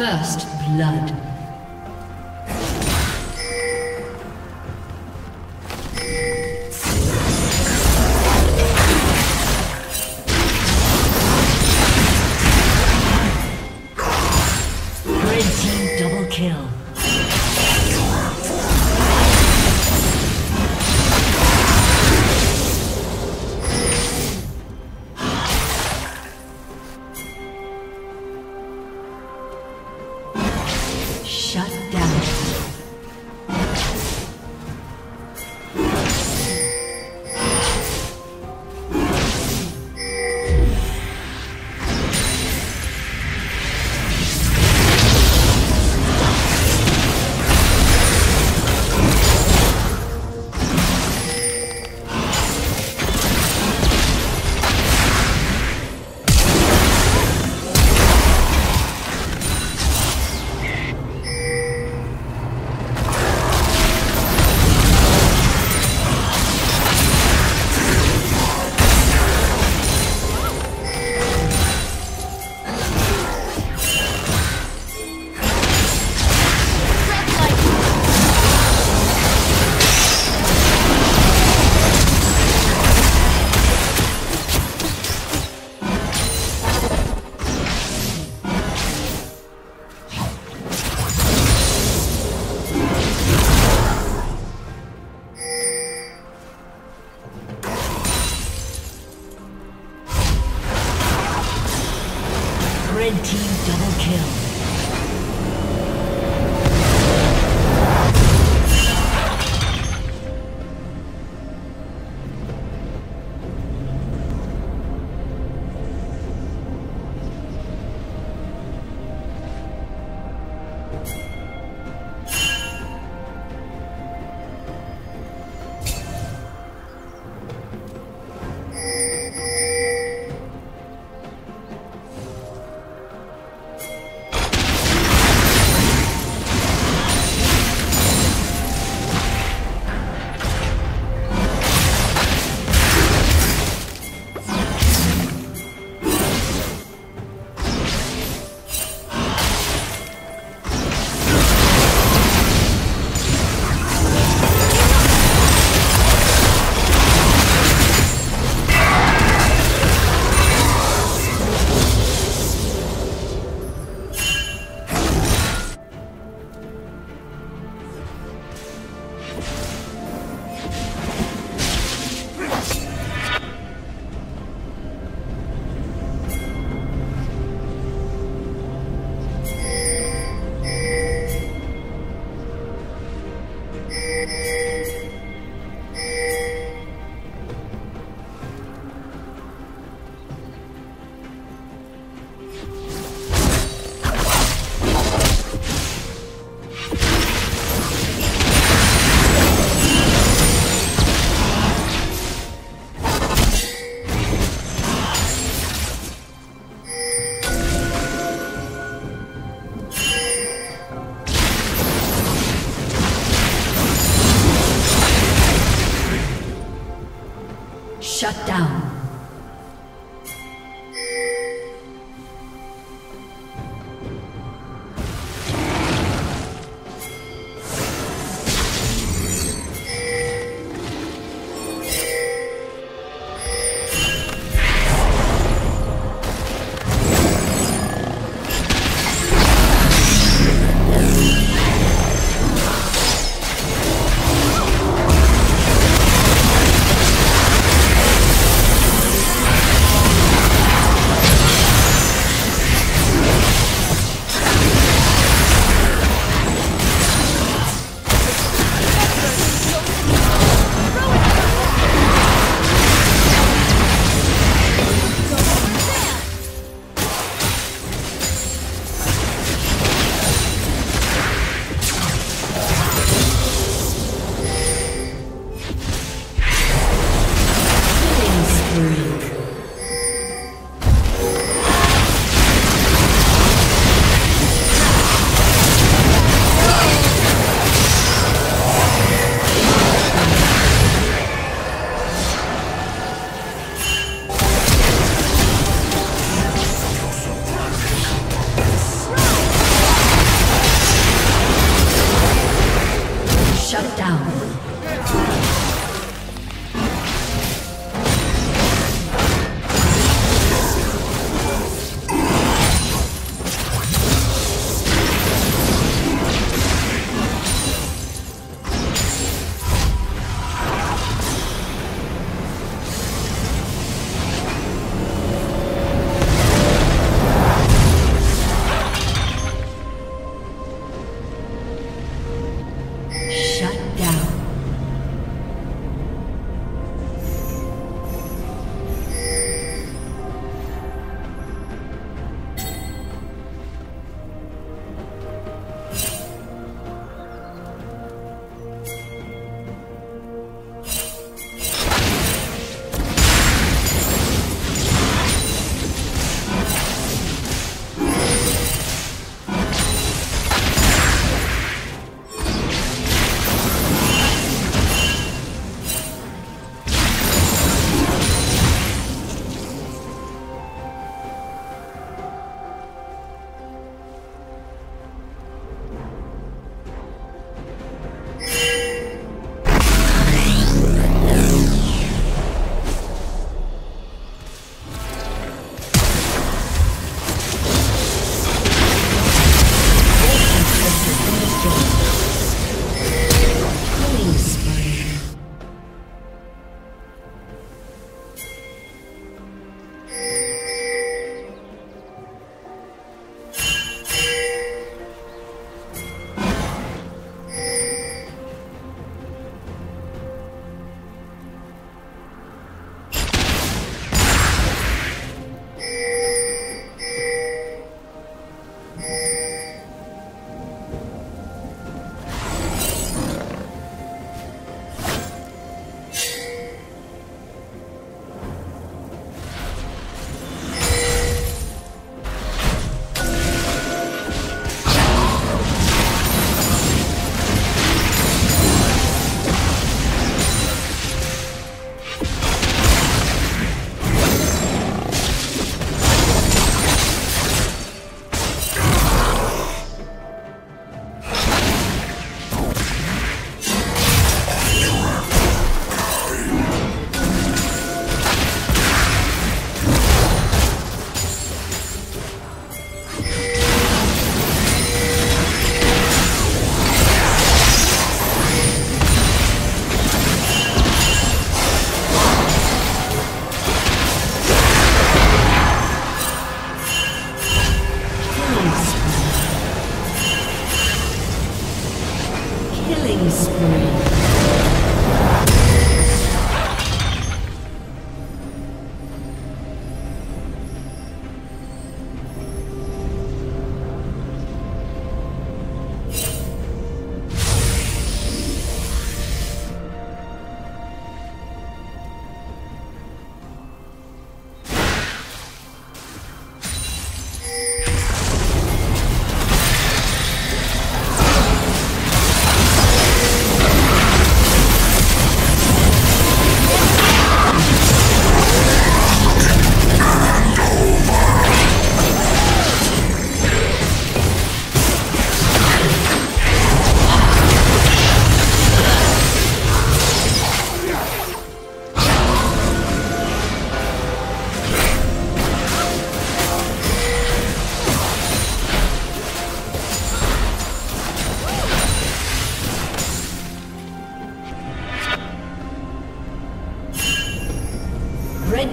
First blood. Red team double kill.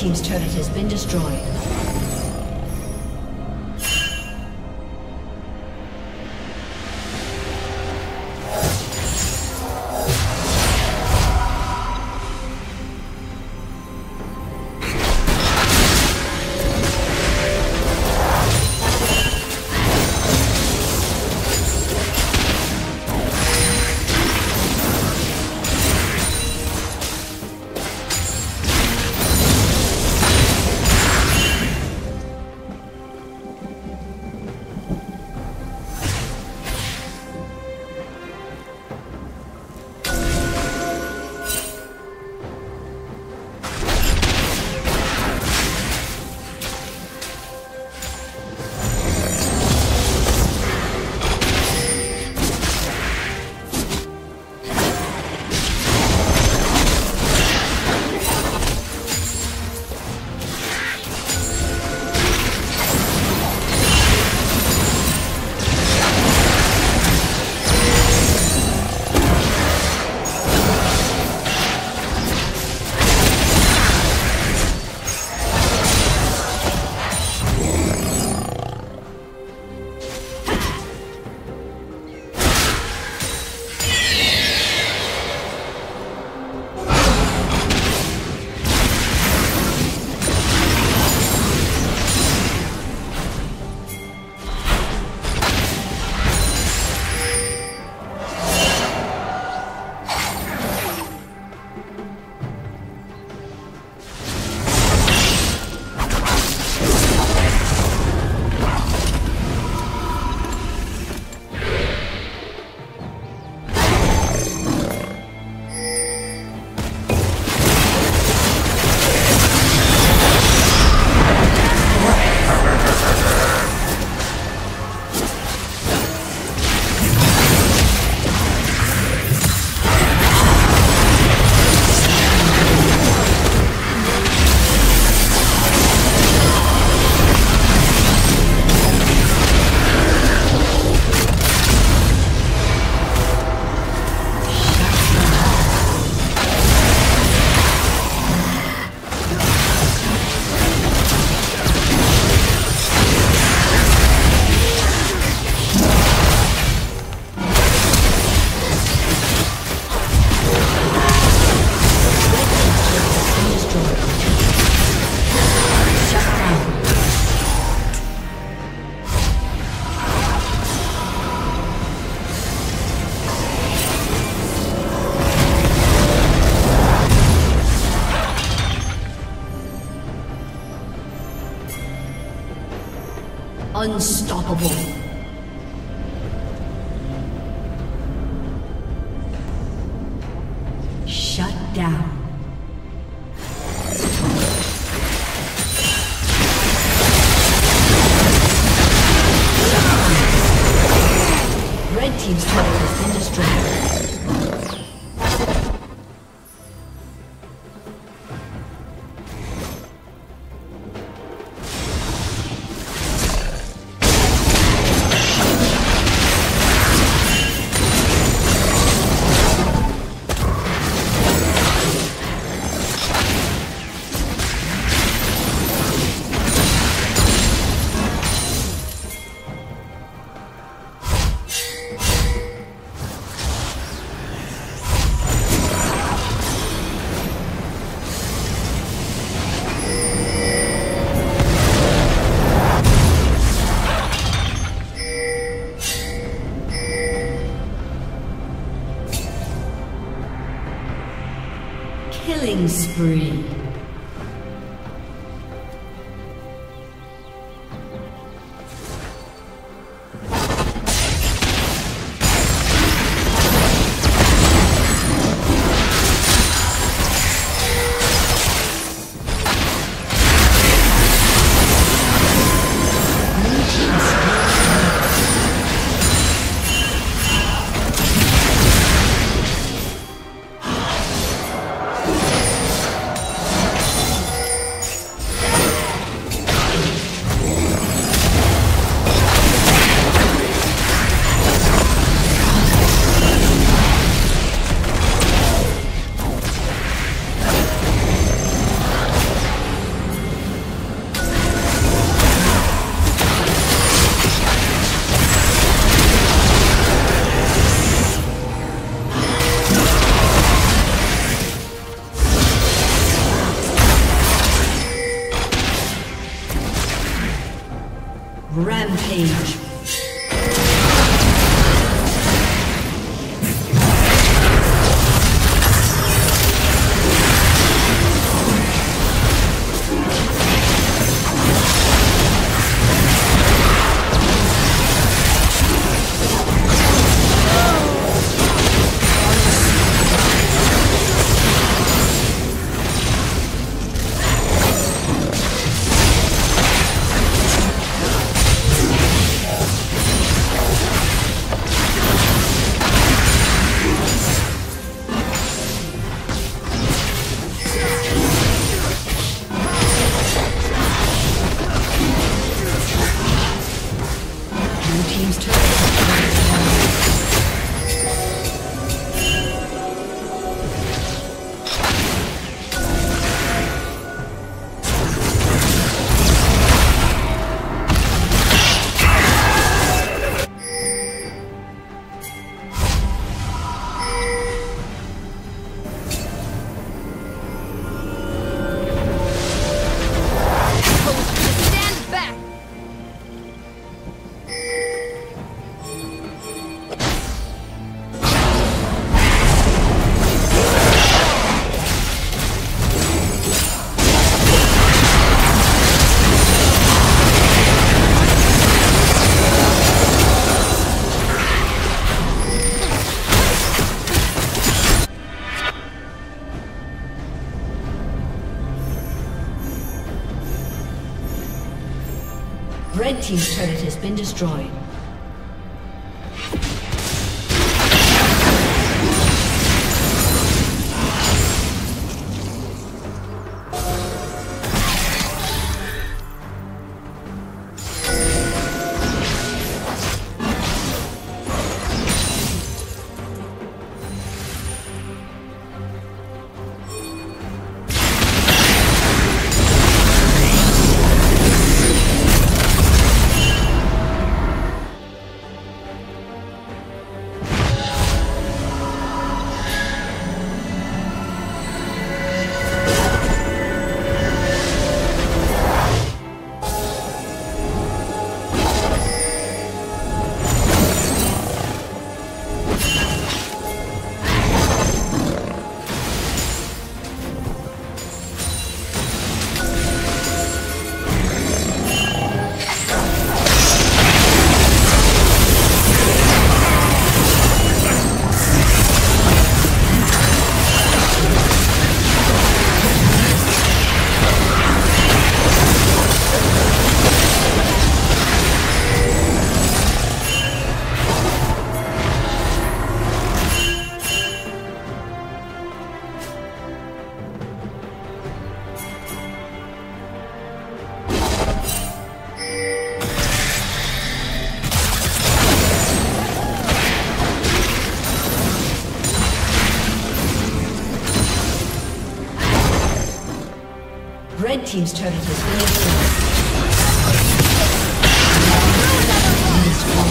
team's turret has been destroyed. Unstoppable. Shut down. Red team's turret has been destroyed. Killing spree. Rampage. Red team's turret has been destroyed. Red team's turret has been destroyed.